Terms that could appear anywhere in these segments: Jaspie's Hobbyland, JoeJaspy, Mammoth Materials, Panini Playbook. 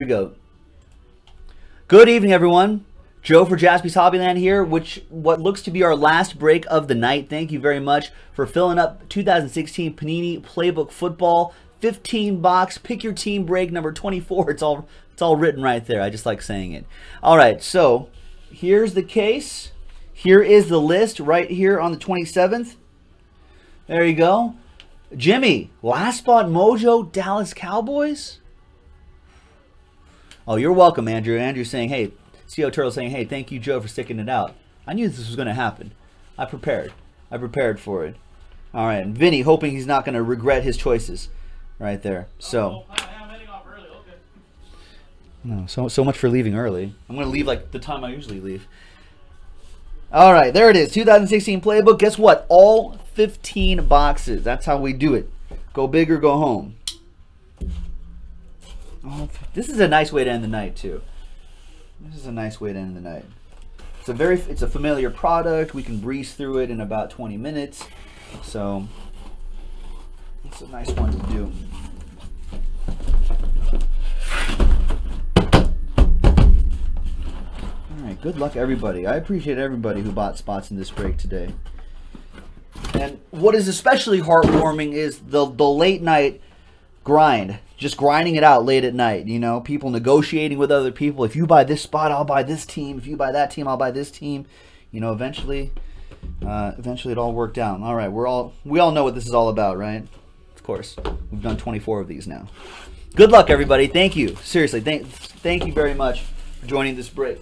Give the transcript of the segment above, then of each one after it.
We go. Good evening, everyone. Joe for Jaspie's Hobbyland here, what looks to be our last break of the night. Thank you very much for filling up 2016 Panini Playbook Football 15 box pick your team break number 24. It's all written right there. I just like saying it. All right, so here's the case. Here is the list right here on the 27th. There you go. Jimmy, last spot mojo, Dallas Cowboys. Oh, you're welcome, Andrew. Andrew's saying, hey, CO Turtle saying, hey, thank you, Joe, for sticking it out. I knew this was going to happen. I prepared for it. All right, and Vinny, hoping he's not going to regret his choices right there. So, I'm heading off early. Okay. No, so much for leaving early. I'm going to leave like the time I usually leave. All right, there it is, 2016 Playbook. Guess what? All 15 boxes. That's how we do it. Go big or go home. Oh, this is a nice way to end the night too. This is a nice way to end the night. It's a familiar product. We can breeze through it in about 20 minutes. So it's a nice one to do. All right, good luck everybody. I appreciate everybody who bought spots in this break today. And what is especially heartwarming is the late night grind. Just grinding it out late at night, you know, people negotiating with other people. If you buy this spot, I'll buy this team. If you buy that team, I'll buy this team. You know, eventually it all worked out. All right, we all know what this is all about, right? Of course, we've done 24 of these now. Good luck, everybody. Thank you. Seriously, thank you very much for joining this break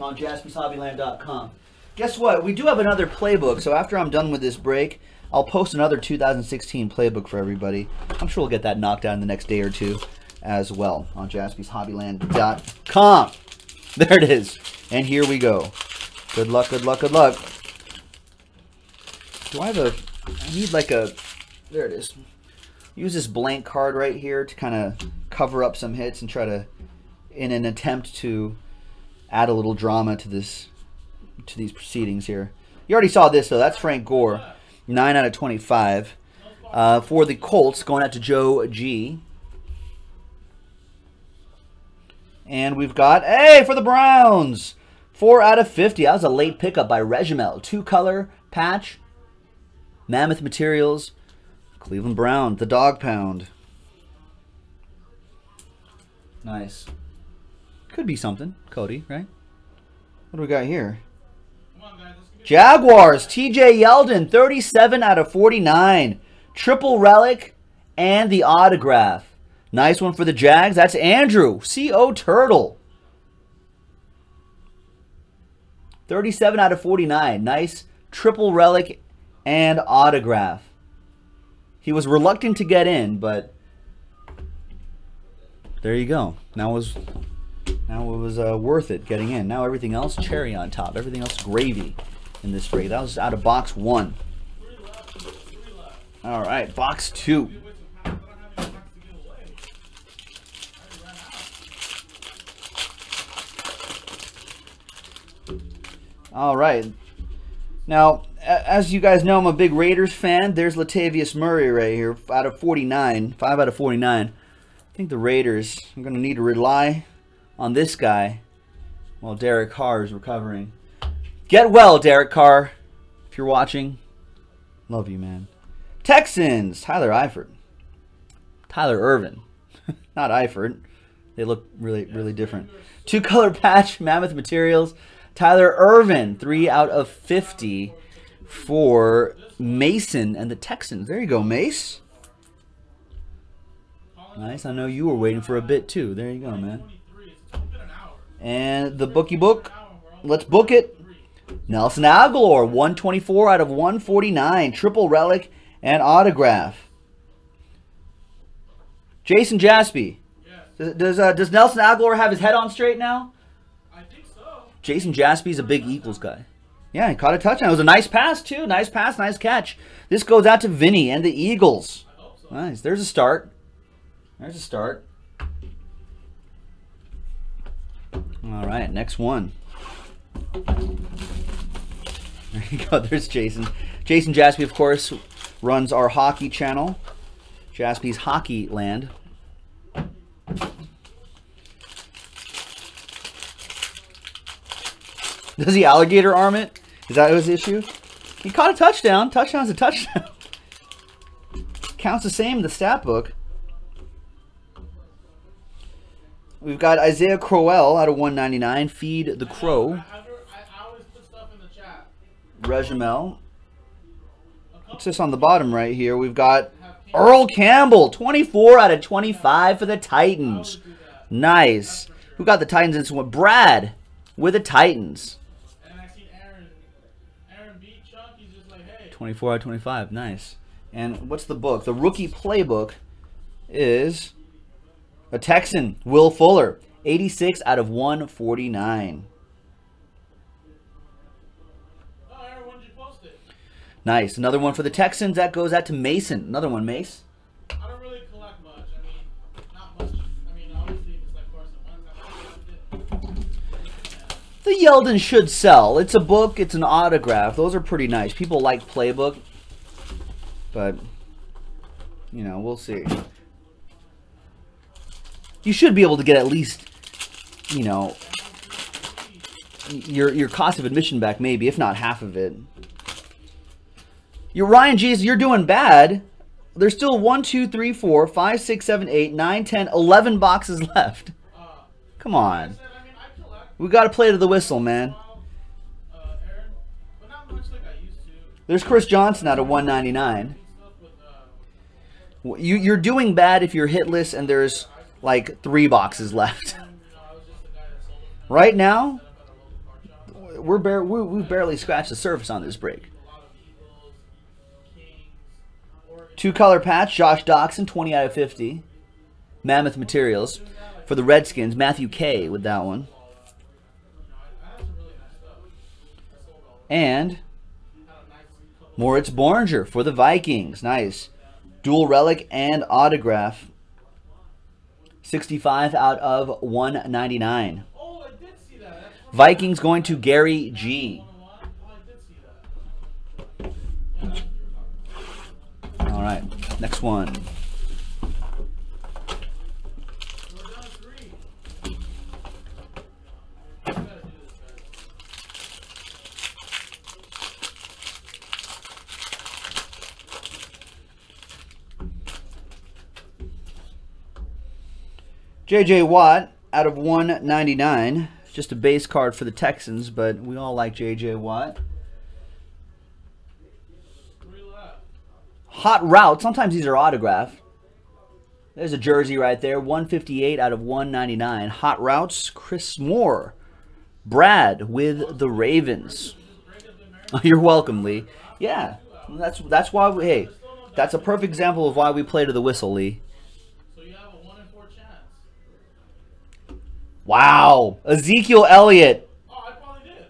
on JaspysHockeyLand.com. Guess what? We do have another playbook, so after I'm done with this break, I'll post another 2016 playbook for everybody. I'm sure we'll get that knocked out in the next day or two as well on JaspysHockeyLand.com. There it is. And here we go. Good luck, good luck, good luck. Do I have a... I need like a... There it is. Use this blank card right here to kind of cover up some hits and try to... in an attempt to add a little drama to this... to these proceedings here. You already saw this though. That's Frank Gore. 9 out of 25. For the Colts, going out to Joe G. And we've got, hey, for the Browns, 4 out of 50. That was a late pickup by Regimel. 2-color patch. Mammoth Materials. Cleveland Brown, the dog pound. Nice. Could be something, Cody, right? What do we got here? Jaguars, TJ Yeldon, 37 out of 49. Triple relic and the autograph. Nice one for the Jags. That's Andrew, CO Turtle. 37 out of 49. Nice triple relic and autograph. He was reluctant to get in, but there you go. Now it was worth it getting in. Now everything else, cherry on top. Everything else, gravy. In this break. That was out of box 1. All right, box 2. All right. Now, as you guys know, I'm a big Raiders fan. There's Latavius Murray right here, out of 49, 5 out of 49. I think the Raiders are going to need to rely on this guy while Derek Carr is recovering. Get well, Derek Carr. If you're watching, love you, man. Texans, Tyler Eifert. Tyler Irvin. Not Eifert. They look really different. 2-color patch, Mammoth Materials. Tyler Irvin, 3 out of 50 for Mason and the Texans. There you go, Mace. Nice. I know you were waiting for a bit, too. There you go, man. And the bookie book. Let's book it. Nelson Aguilar, 124 out of 149. Triple relic and autograph. Jason Jaspy. Yeah. Does Nelson Aguilar have his head on straight now? I think so. Jason Jaspy's a big Eagles guy. Yeah, he caught a touchdown. It was a nice pass, too. Nice pass, nice catch. This goes out to Vinny and the Eagles. I hope so. Nice. There's a start. There's a start. All right, next one. There you go. There's Jason. Jason Jaspy, of course, runs our hockey channel, Jaspy's Hockeyland. Does he alligator arm it? Is that his issue? He caught a touchdown. Touchdown's a touchdown. Counts the same in the stat book. We've got Isaiah Crowell out of 199. Feed the Crow. I always put stuff in the chat. Regimel. It's just on the bottom right here. We've got Earl Campbell, 24 out of 25 for the Titans. Nice. Who got the Titans in this one? Brad with the Titans. 24 out of 25. Nice. And what's the book? The rookie playbook is a Texan, Will Fuller, 86 out of 149. Nice. Another one for the Texans. That goes out to Mason. Another one, Mace. I don't really collect much. I mean, not much. I mean, obviously, if it's like Carson Wentz, I The Yeldon should sell. It's a book. It's an autograph. Those are pretty nice. People like Playbook. But, you know, we'll see. You should be able to get at least, you know, your cost of admission back maybe, if not half of it. You're Ryan G's, you're doing bad. There's still 1, 2, 3, 4, 5, 6, 7, 8, 9, 10, 11 boxes left. Come on. Like I said, I mean, I collect. We got to play to the whistle, man. Aaron, but not much like I used to. There's Chris Johnson out of 199. You're doing bad if you're hitless and there's like 3 boxes left. Right now, we barely scratched the surface on this break. 2-color patch, Josh Doxson, 20 out of 50. Mammoth Materials for the Redskins, Matthew Kay with that one. And Moritz Borninger for the Vikings. Nice. Dual relic and autograph. 65 out of 199. Vikings going to Gary G. All right, next one. JJ Watt out of 199. It's just a base card for the Texans, but we all like JJ Watt. Hot Route. Sometimes these are autographed. There's a jersey right there. 158 out of 199. Hot Routes. Chris Moore. Brad with the Ravens. You're welcome, Lee. Yeah, that's why we. Hey, that's a perfect example of why we play to the whistle, Lee. So you have a 1 in 4 chance. Wow, Ezekiel Elliott. Oh, I probably did.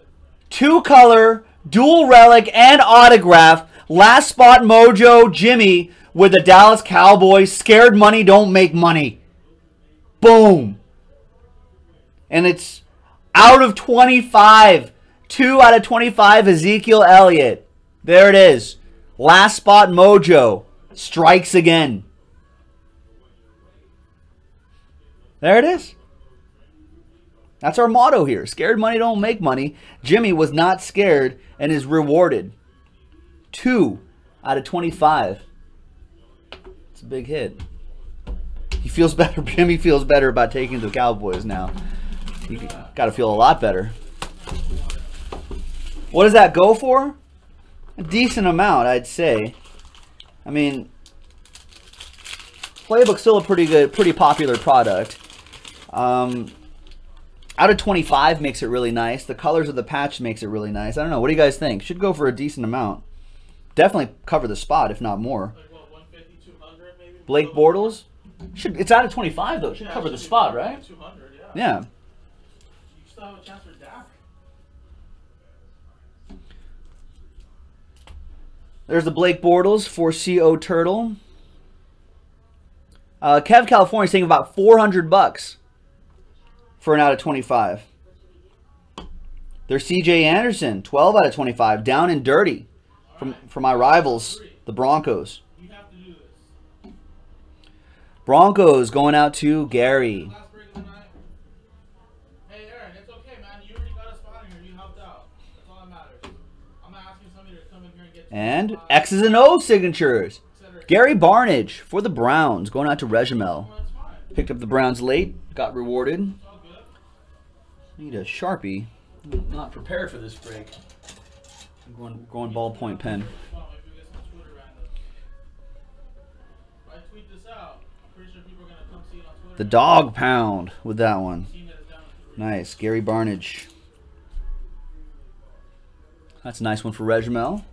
2-color, dual relic, and autograph. Last spot mojo Jimmy with the Dallas Cowboys. Scared money don't make money. Boom. And it's out of 25. 2 out of 25 Ezekiel Elliott. There it is. Last spot mojo strikes again. There it is. That's our motto here. Scared money don't make money. Jimmy was not scared and is rewarded. 2 out of 25. It's a big hit. He feels better. Jimmy feels better about taking the Cowboys now. You got to feel a lot better. What does that go for? A decent amount, I'd say. I mean, Playbook's still a pretty good, pretty popular product. Out of 25 makes it really nice. The colors of the patch makes it really nice. I don't know. What do you guys think? Should go for a decent amount. Definitely cover the spot, if not more. Like what, 150, 200 maybe? Blake Bortles? It's out of 25, though. It should cover the spot, right? 200, yeah. You still have a chance for Dak. There's the Blake Bortles for CO Turtle. Kev California's saying about $400 for an out of 25. There's CJ Anderson, 12 out of 25, down and dirty. From my rivals, the Broncos. Broncos going out to Gary. Hey Aaron, it's okay, man. You already got a spot here. You helped out. And X's and O's signatures. Gary Barnidge for the Browns, going out to Regimel. Picked up the Browns late, got rewarded. Need a Sharpie. I'm not prepared for this break. I'm going ballpoint pen. The dog pound with that one. Nice, Gary Barnidge. That's a nice one for Regimel.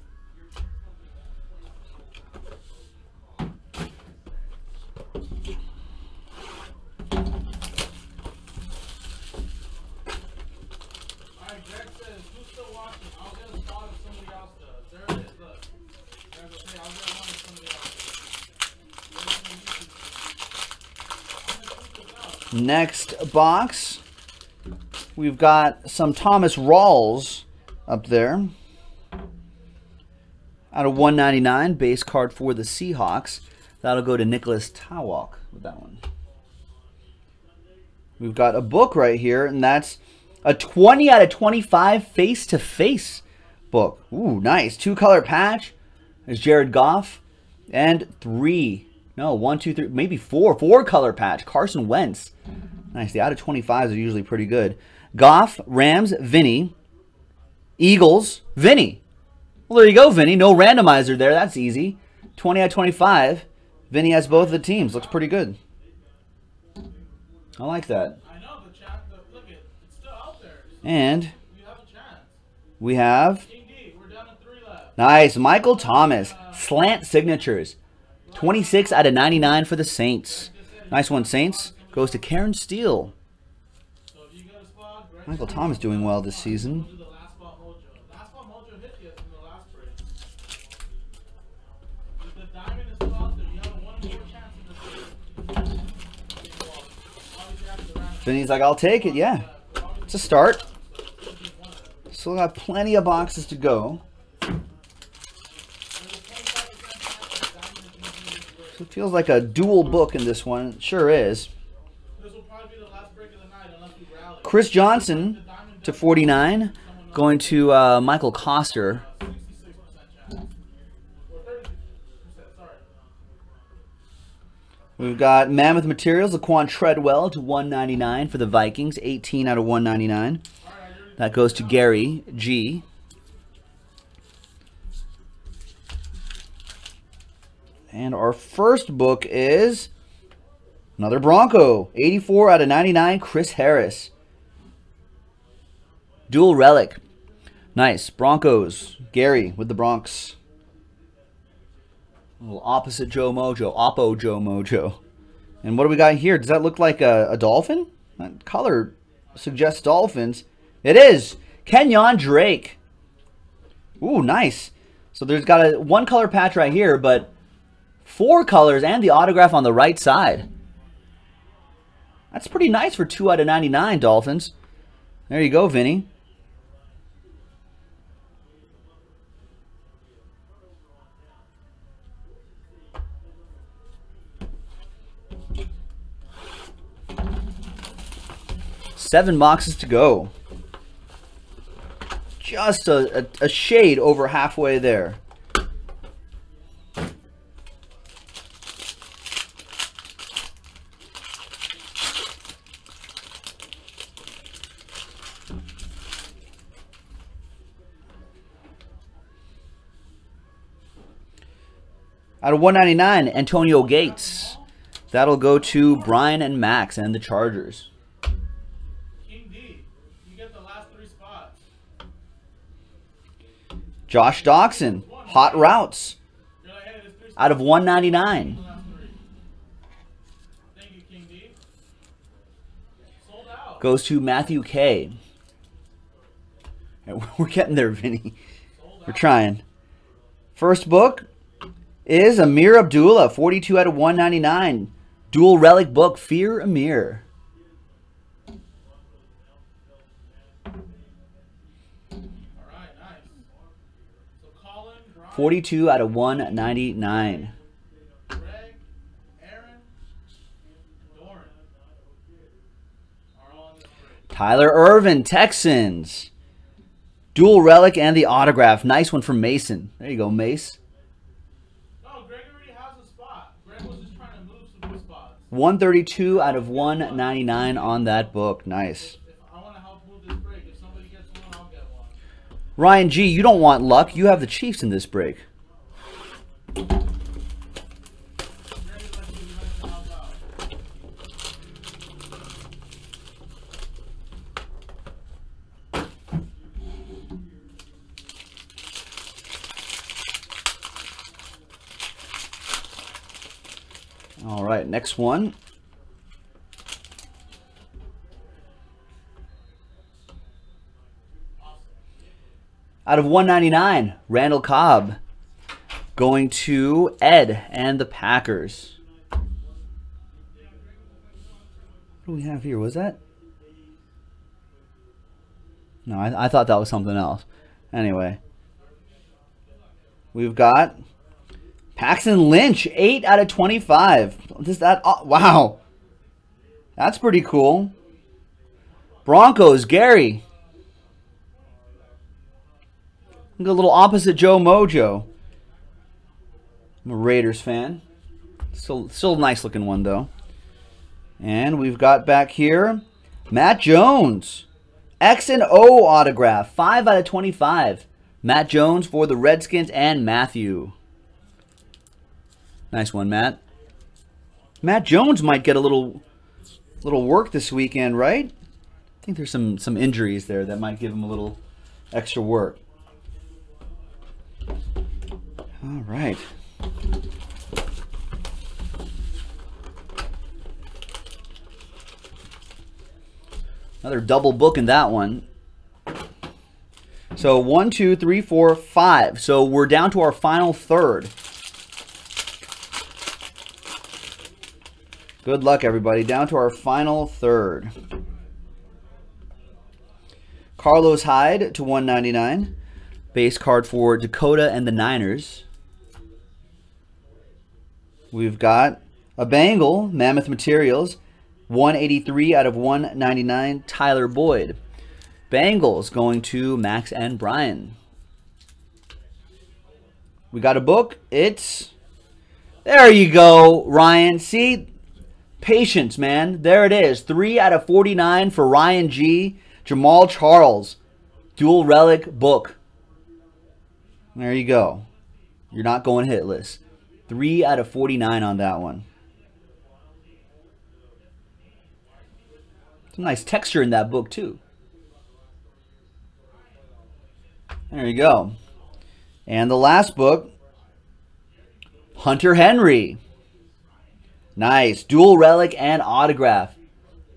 Next box, we've got some Thomas Rawls up there. Out of 199, base card for the Seahawks. That'll go to Nicholas Tawok with that one. We've got a book right here, and that's a 20 out of 25 face-to-face book. Ooh, nice. Two-color patch. There's Jared Goff. And four-color patch. Carson Wentz. Nice. The out of 25s are usually pretty good. Goff, Rams, Vinny. Eagles, Vinny. Well, there you go, Vinny. No randomizer there. That's easy. 20 out of 25. Vinny has both of the teams. Looks pretty good. I like that. And we have... Nice. Michael Thomas. Slant signatures. 26 out of 99 for the Saints. Nice one, Saints. Goes to Karen Steele. Michael Thomas doing well this season. Vinny's like, I'll take it, yeah. It's a start. Still got plenty of boxes to go. So it feels like a dual book in this one. It sure is. Chris Johnson to 49, going to Michael Koster. We've got Mammoth Materials, Laquan Treadwell to 199 for the Vikings, 18 out of 199. That goes to Gary G. And our first book is another Bronco. 84 out of 99, Chris Harris. Dual relic. Nice. Broncos. Gary with the Bronx. A little opposite Joe Mojo. Oppo Joe Mojo. And what do we got here? Does that look like a dolphin? That color suggests dolphins. It is. Kenyon Drake. Ooh, nice. So there's got a one color patch right here, but four colors and the autograph on the right side. That's pretty nice for 2 out of 99, Dolphins. There you go, Vinny. Seven boxes to go. Just a shade over halfway there. Out of 199, Antonio Gates. That'll go to Brian and Max and the Chargers. King D, you get the last three spots. Josh Doxson, Hot Routes. Out of 199. Thank you, King D. Sold out. Goes to Matthew K. We're getting there, Vinny. We're trying. First book is Amir Abdullah, 42 out of 199. Dual relic book, Fear Amir. All right, nice. So Colin, Brian, 42 out of 199. Greg, Aaron, Doran are all in the Tyler Irvin, Texans. Dual relic and the autograph. Nice one from Mason. There you go, Mace. No, Greg already has a spot. Greg was just trying to move some spots. 132 out of 199 on that book. Nice. I want to help move this break. If somebody gets one, I'll get one. Ryan G, you don't want luck. You have the Chiefs in this break. All right, next one. Out of 199, Randall Cobb going to Ed and the Packers. What do we have here? Was that? No, I thought that was something else. Anyway, we've got Paxton Lynch, 8 out of 25. Is that, wow. That's pretty cool. Broncos, Gary. Look, a little opposite Joe Mojo. I'm a Raiders fan. Still a nice looking one though. And we've got back here Matt Jones. X and O autograph. 5 out of 25. Matt Jones for the Redskins and Matthew. Nice one, Matt. Matt Jones might get a little work this weekend, right? I think there's some injuries there that might give him a little extra work. All right. Another double book in that one. So 1, 2, 3, 4, 5. So we're down to our final third. Good luck, everybody. Down to our final third. Carlos Hyde to 199. Base card for Dakota and the Niners. We've got a Bengal, Mammoth Materials. 183 out of 199, Tyler Boyd. Bengals going to Max and Brian. We got a book. It's... There you go, Ryan. See... Patience, man. There it is. 3 out of 49 for Ryan G. Jamal Charles. Dual relic book. There you go. You're not going hitless. 3 out of 49 on that one. Some nice texture in that book, too. There you go. And the last book, Hunter Henry. Nice. Dual relic and autograph.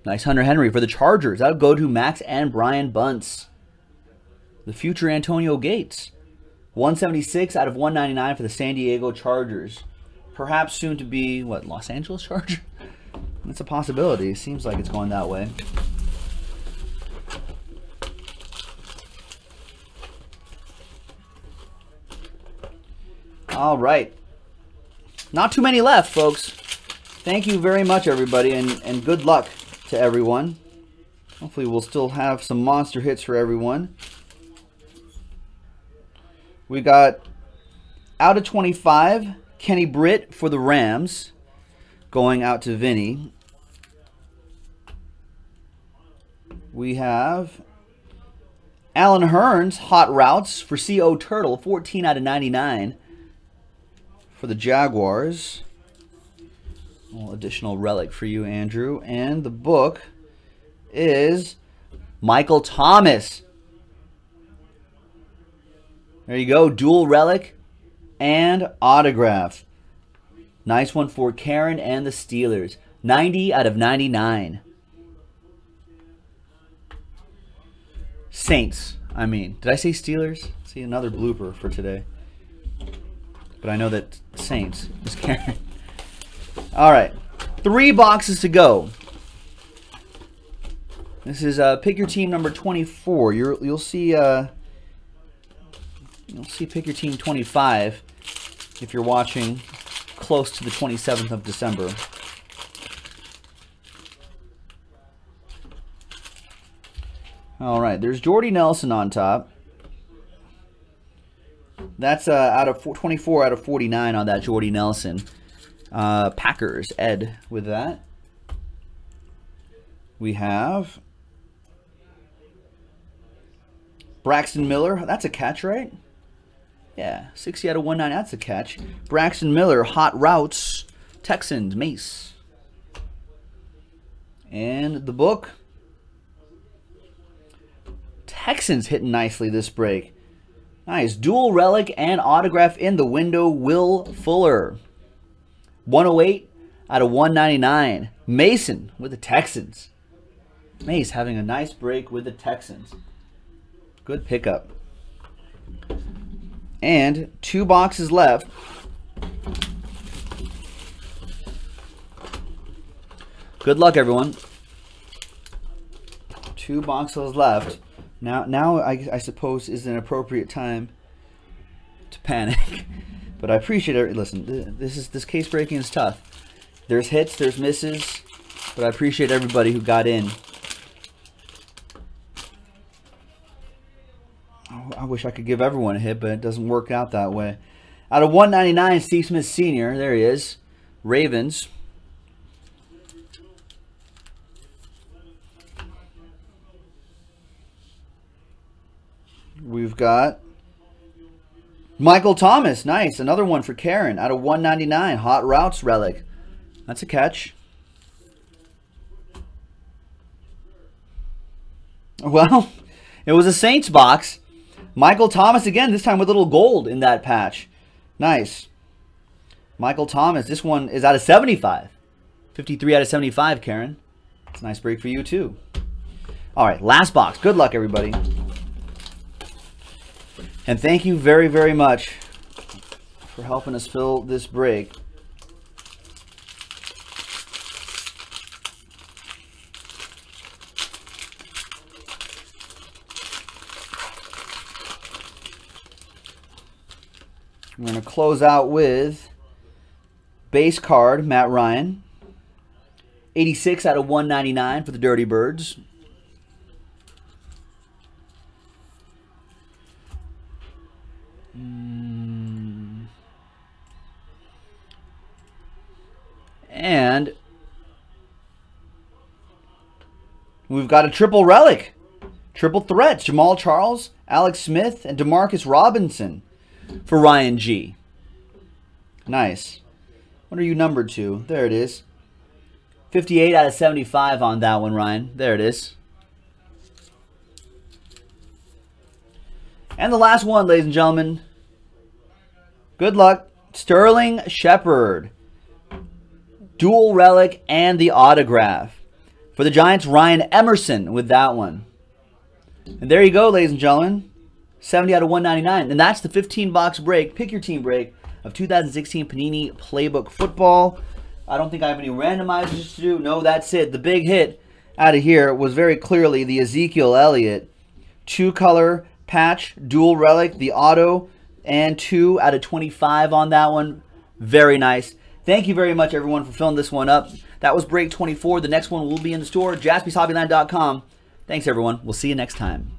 Nice Hunter Henry for the Chargers. That'll go to Max and Brian Bunce. The future Antonio Gates. 176 out of 199 for the San Diego Chargers. Perhaps soon to be, what, Los Angeles Chargers? That's a possibility. It seems like it's going that way. All right. Not too many left, folks. Thank you very much, everybody, and good luck to everyone. Hopefully we'll still have some monster hits for everyone. We got out of 25, Kenny Britt for the Rams, going out to Vinny. We have Alan Hearns, Hot Routes for CO Turtle, 14 out of 99 for the Jaguars. Additional relic for you, Andrew. And the book is Michael Thomas. There you go. Dual relic and autograph. Nice one for Karen and the Steelers. 90 out of 99. Saints, I mean. Did I say Steelers? See, another blooper for today. But I know that Saints is Karen. All right, 3 boxes to go. This is pick your team number 24. You'll see pick your team 25 if you're watching close to the 27th of December. All right, there's Jordy Nelson on top. That's out of 24 out of 49 on that Jordy Nelson. Packers, Ed, with that. We have Braxton Miller. That's a catch, right? Yeah, 60 out of 190. That's a catch. Braxton Miller, Hot Routes, Texans, Mace. And the book. Texans hitting nicely this break. Nice. Dual relic and autograph in the window, Will Fuller. 108 out of 199. Mason with the Texans. Mace having a nice break with the Texans. Good pickup. And two boxes left. Good luck, everyone. Two boxes left. Now I suppose is an appropriate time to panic. But I appreciate it. Listen, this case breaking is tough. There's hits, there's misses, but I appreciate everybody who got in. I wish I could give everyone a hit, but it doesn't work out that way. Out of 199, Steve Smith Sr. There he is. Ravens. We've got Michael Thomas. Nice. Another one for Karen. Out of 199, Hot Routes relic. That's a catch. Well, it was a Saints box. Michael Thomas again, this time with a little gold in that patch. Nice. Michael Thomas, this one is out of 75. 53 out of 75, Karen. It's a nice break for you, too. All right, last box. Good luck, everybody. And thank you very, very much for helping us fill this break. I'm going to close out with base card, Matt Ryan. 86 out of 199 for the Dirty Birds. And we've got a triple relic. Triple threats. Jamal Charles, Alex Smith, and DeMarcus Robinson. For Ryan G. Nice. What are you numbered to? There it is. 58 out of 75 on that one, Ryan. There it is. And the last one, ladies and gentlemen. Good luck. Sterling Shepard. Dual relic and the autograph. For the Giants, Ryan Emerson with that one. And there you go, ladies and gentlemen. 70 out of 199, and that's the 15-box break, pick your team break, of 2016 Panini Playbook Football. I don't think I have any randomizers to do. No, that's it. The big hit out of here was very clearly the Ezekiel Elliott. Two-color patch, dual relic, the auto, and 2 out of 25 on that one. Very nice. Thank you very much, everyone, for filling this one up. That was break 24. The next one will be in the store, JaspysHockeyLand.com. Thanks, everyone. We'll see you next time.